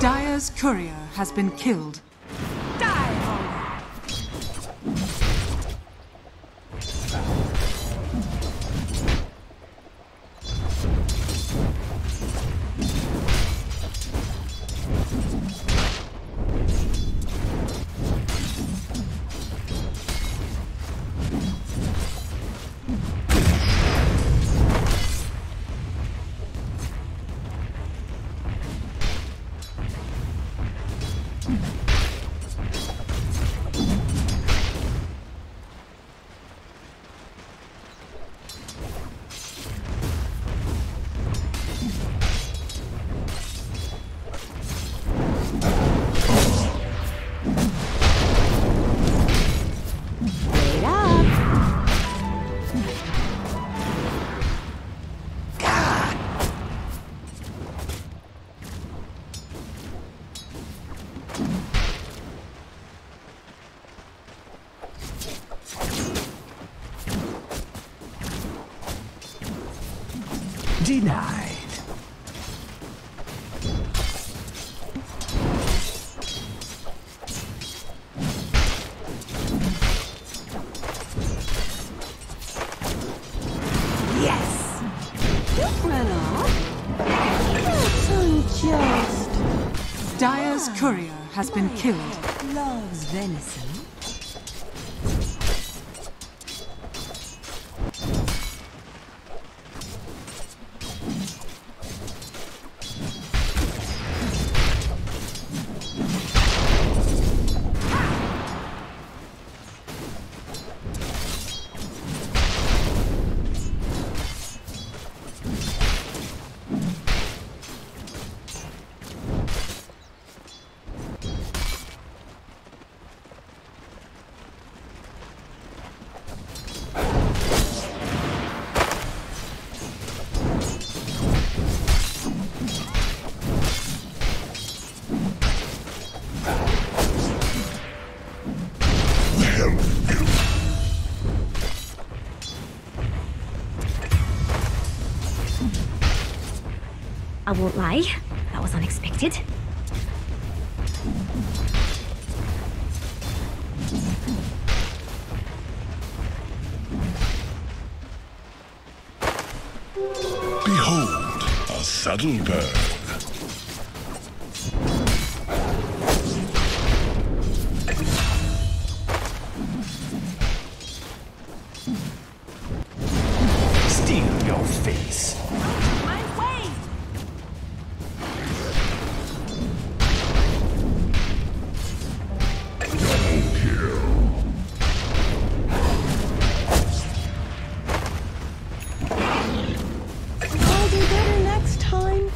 Dire's courier has been killed. Die! Denied. Yes. Don't run off. Unjust. Dire's courier has been killed. Loves venison. I won't lie, that was unexpected. Behold, a saddlebird. Steal your face. I'll do better next time.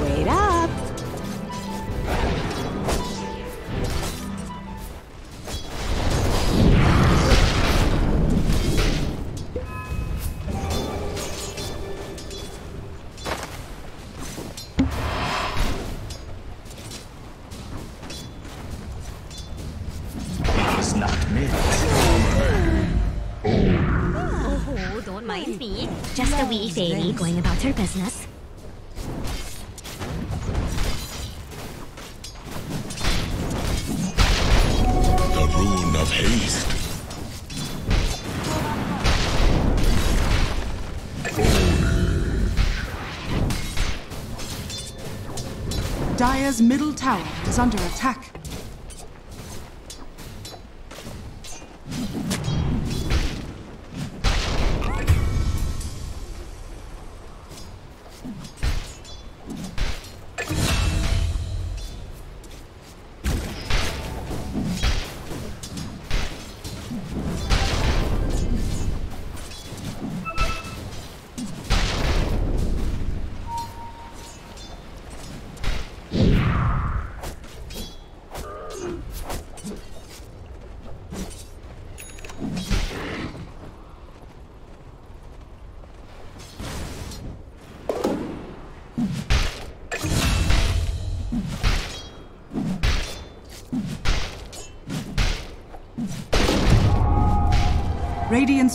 Wait up! Baby going about her business. The rune of haste. Dire's middle tower is under attack. Radiant's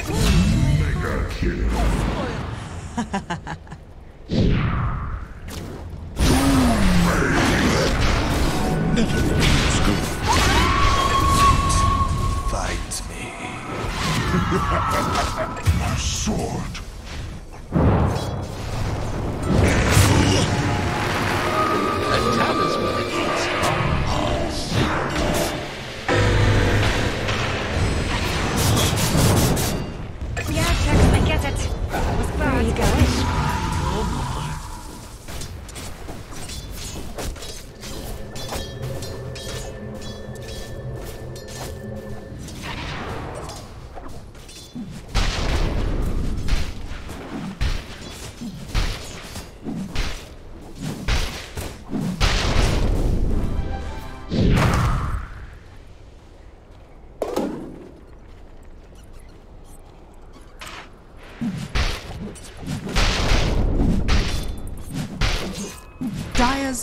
Mega kill. Fight me. My sword. Dire's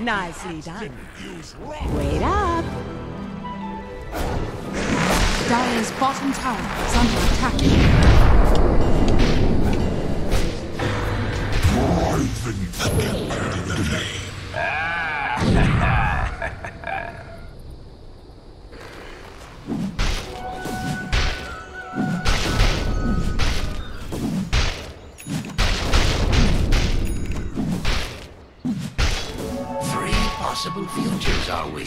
Nicely done. Wait up! Dire's bottom tower is under attack. More than conquered in the name. Possible futures, are we?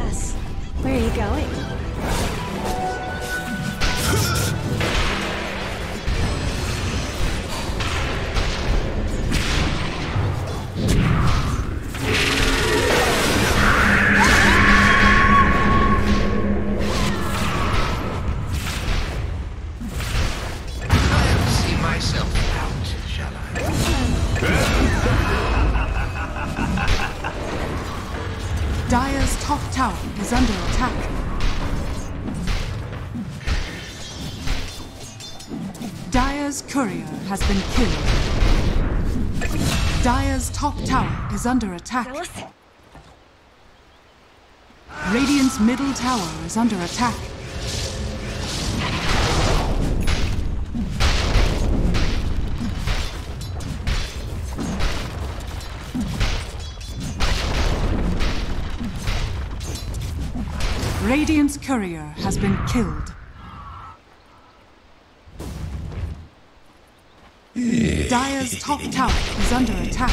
Us. Where are you going? Dire's top tower is under attack. Dire's courier has been killed. Dire's top tower is under attack. Radiant's middle tower is under attack. Radiant's courier has been killed. Dire's top tower is under attack.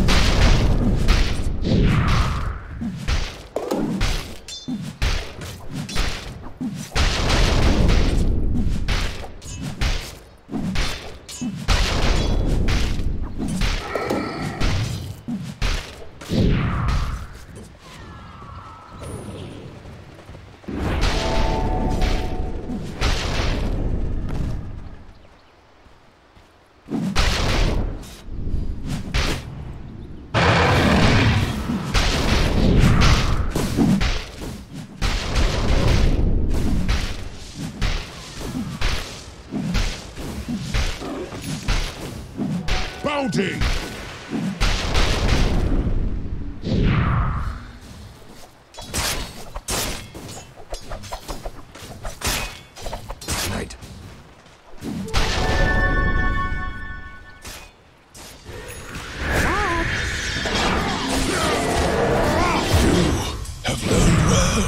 You have learned well.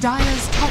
Dire's top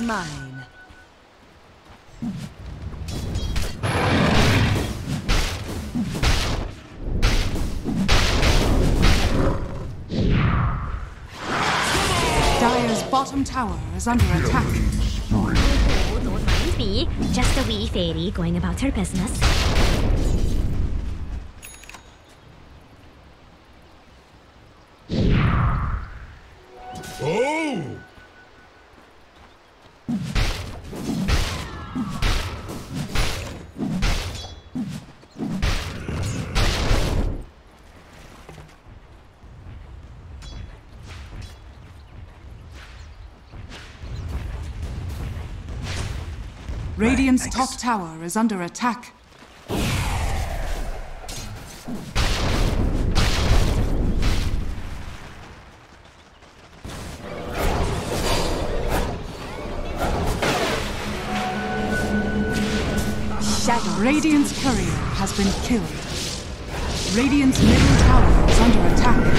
Mine. Dire's bottom tower is under attack. Oh, don't mind me. Just a wee fairy going about her business. Oh! Radiant's top tower is under attack. Radiant's courier has been killed. Radiant's middle tower is under attack.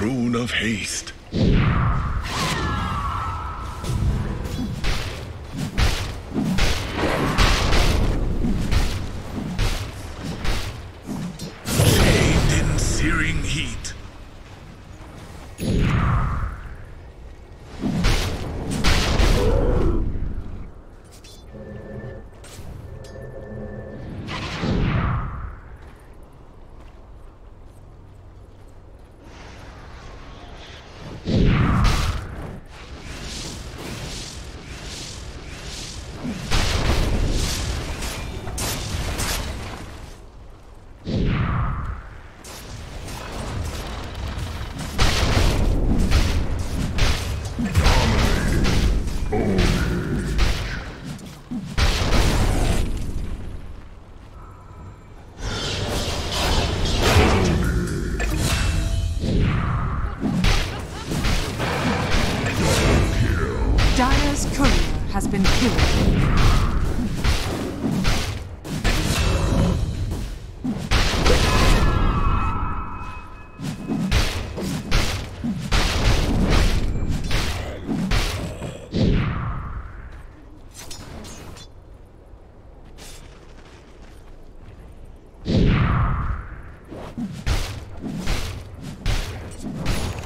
Rune of haste. Bathed in searing heat. Dire's courier has been killed.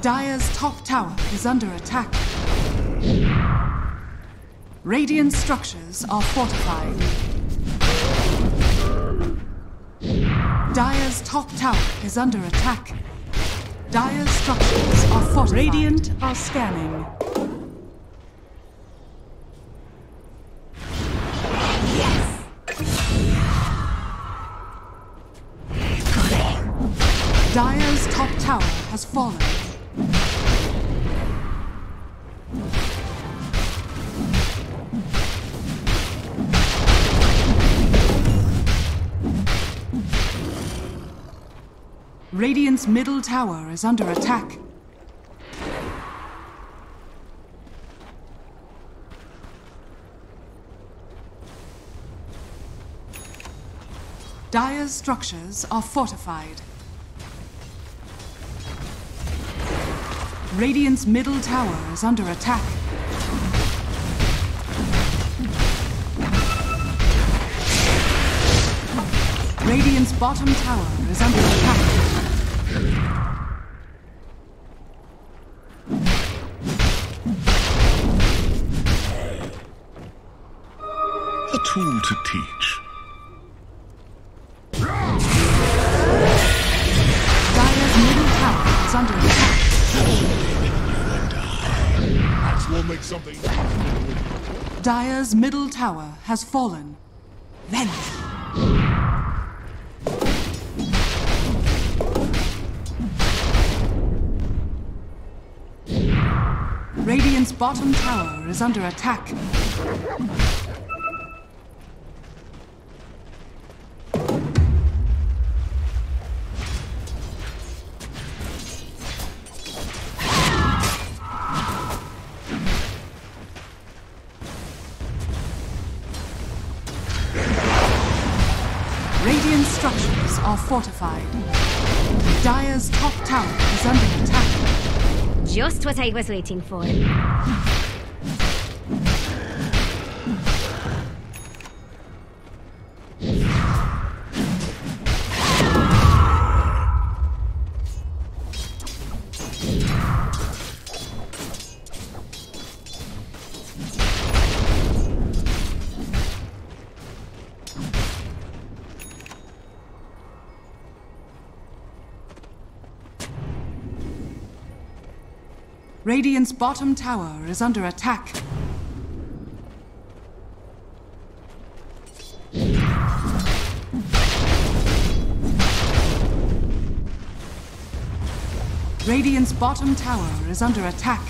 Dire's top tower is under attack. Radiant structures are fortified. Dire's top tower is under attack. Dire's structures are fortified. Radiant are scanning. Yes! Dire's top tower has fallen. Radiant's middle tower is under attack. Dire's structures are fortified. Radiant's middle tower is under attack. Radiant's bottom tower is under attack. A tool to teach. Dire's middle tower is under attack. We'll make something. Dire's middle tower has fallen. Venice. Radiant's bottom tower is under attack. Radiant structures are fortified. Dire's top tower is under attack. Just what I was waiting for. Radiant's bottom tower is under attack. Radiant's bottom tower is under attack.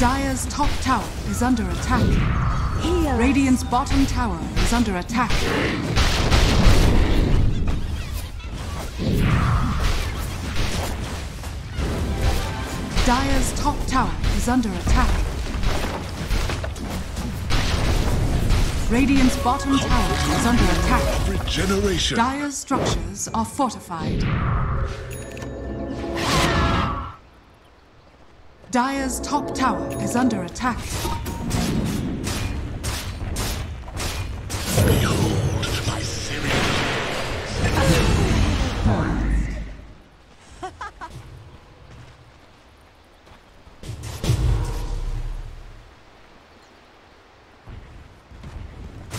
Dire's top tower is under attack. Radiant's bottom tower is under attack. Dire's top tower is under attack. Radiant's bottom tower is under attack. Regeneration. Dire's structures are fortified. Dire's top tower is under attack.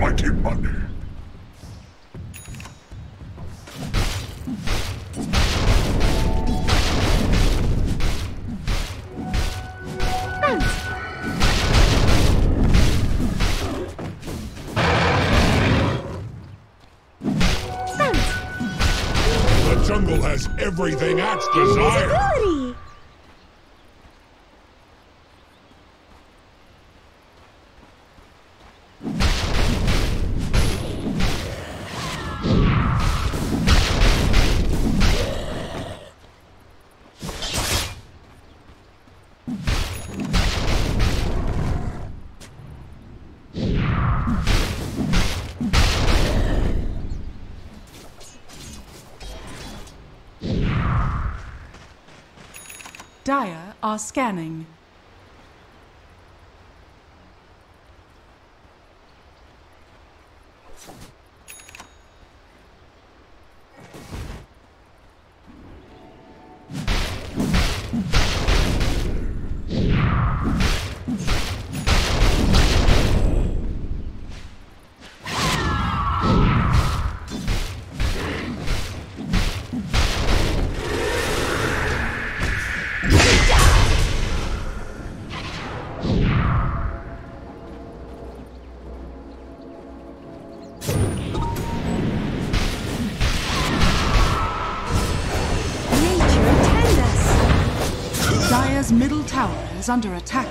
mighty money. The jungle has everything at its desire. Dire are scanning. Dire's middle tower is under attack.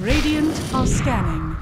Radiant are scanning.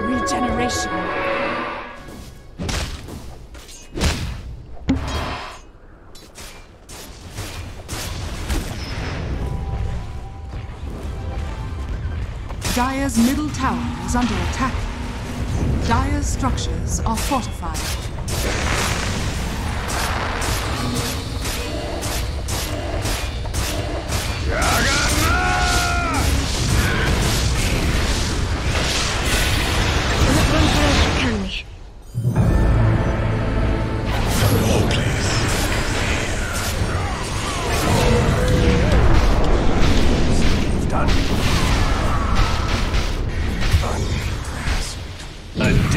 Regeneration. Dire's middle tower is under attack. Dire's structures are fortified.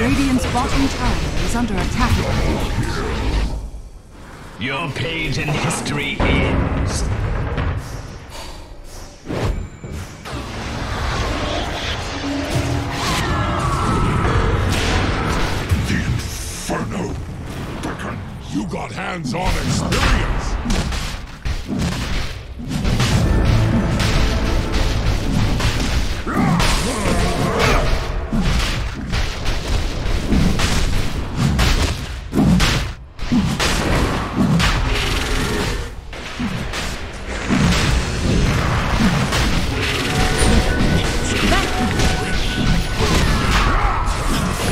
Radiant's bottom tower is under attack. Your page in history ends. The Inferno beckon. You got hands-on experience.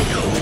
Go.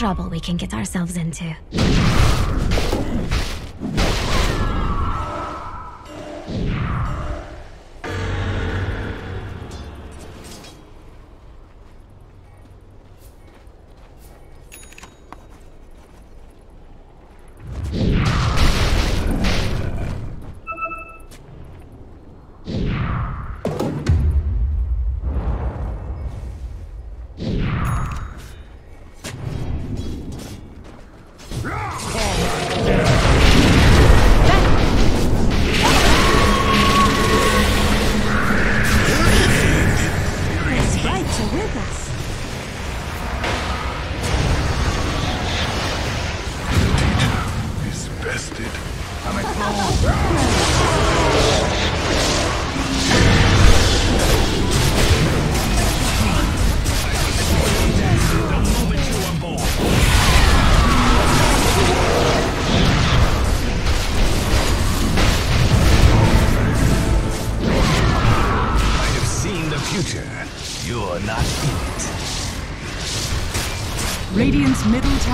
Trouble we can get ourselves into.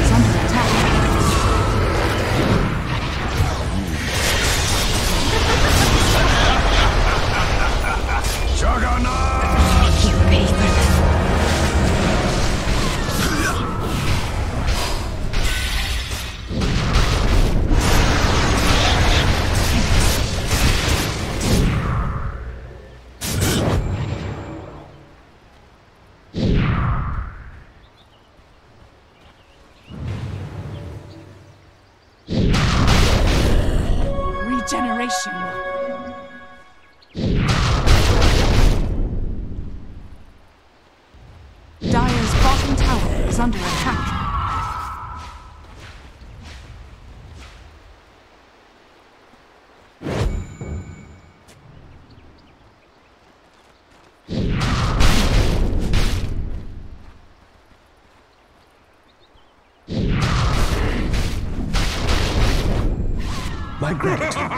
is under attack. Juggernaut! My gratitude.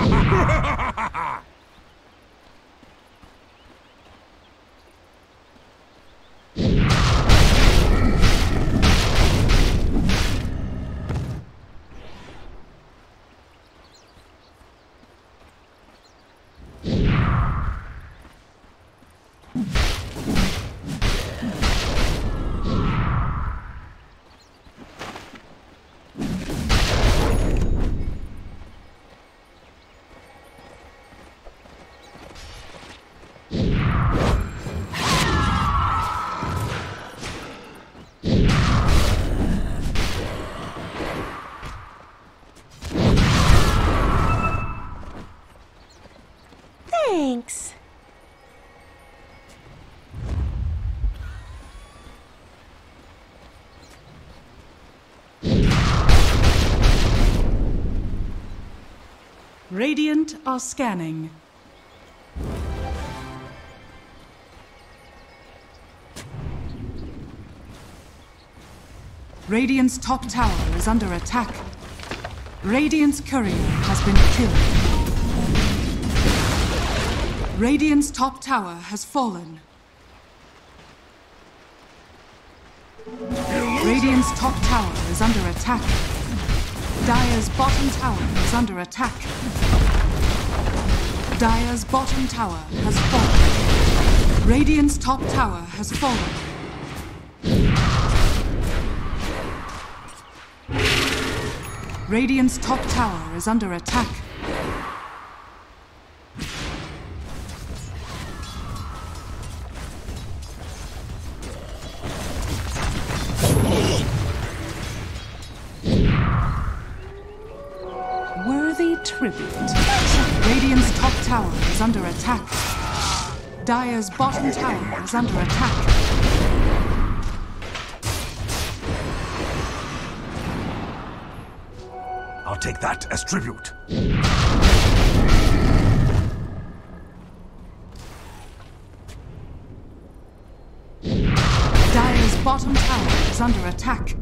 Radiant are scanning. Radiant's top tower is under attack. Radiant's courier has been killed. Radiant's top tower has fallen. Radiant's top tower is under attack. Dire's bottom tower is under attack. Dire's bottom tower has fallen. Radiant's top tower has fallen. Radiant's top tower is under attack. Worthy tribute. Radiant's top tower is under attack. Dire's bottom tower is under attack. I'll take that as tribute. Dire's bottom tower is under attack.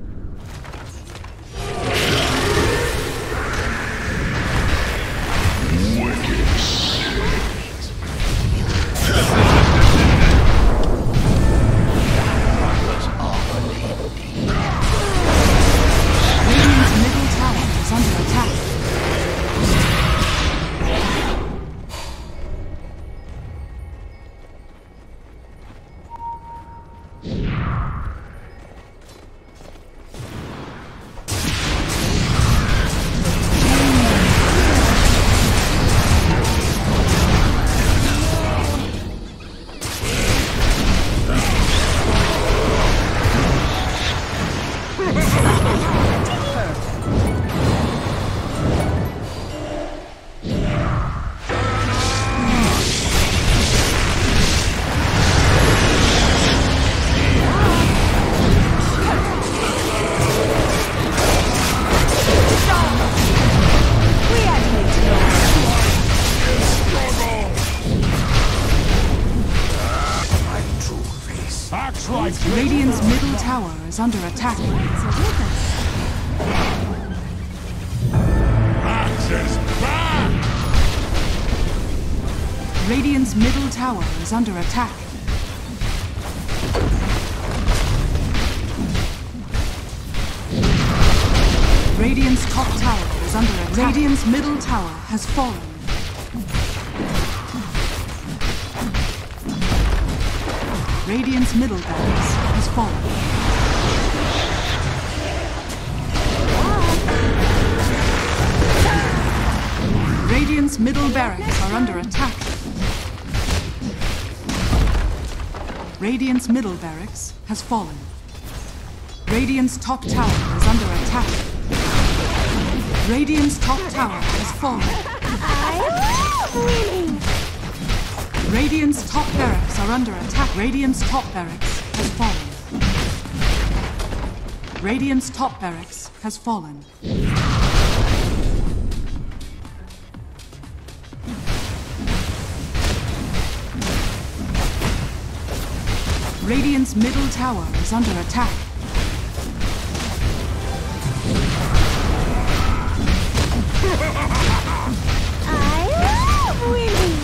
Radiant's middle tower is under attack. Radiant's middle tower is under attack. Radiant's top tower is under attack. Radiant's middle tower has fallen. Radiant's middle barracks has fallen. Radiant's middle barracks are under attack. Radiant's middle barracks has fallen. Radiant's top tower is under attack. Radiant's top tower has fallen. Radiant's top barracks are under attack. Radiant's top barracks has fallen. Radiant's top barracks has fallen. Radiant's middle tower is under attack. I love winning!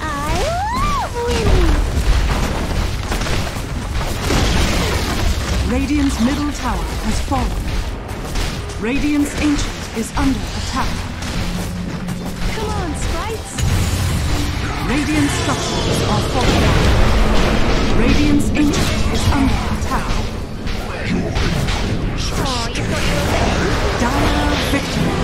I love winning! Radiant's middle tower has fallen. Radiant's ancient is under attack. Come on, sprites! Radiant structures are falling down. Radiant's ancient is under attack. Dire victory.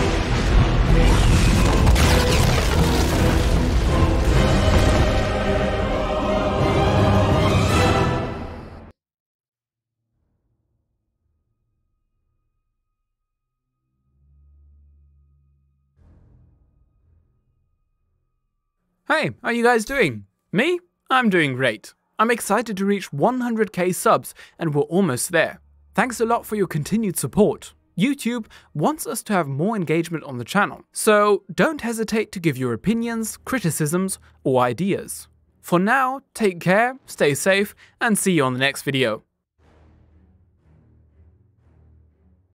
Hey, how are you guys doing? Me? I'm doing great. I'm excited to reach 100k subs, and we're almost there. Thanks a lot for your continued support. YouTube wants us to have more engagement on the channel, so don't hesitate to give your opinions, criticisms, or ideas. For now, take care, stay safe, and see you on the next video.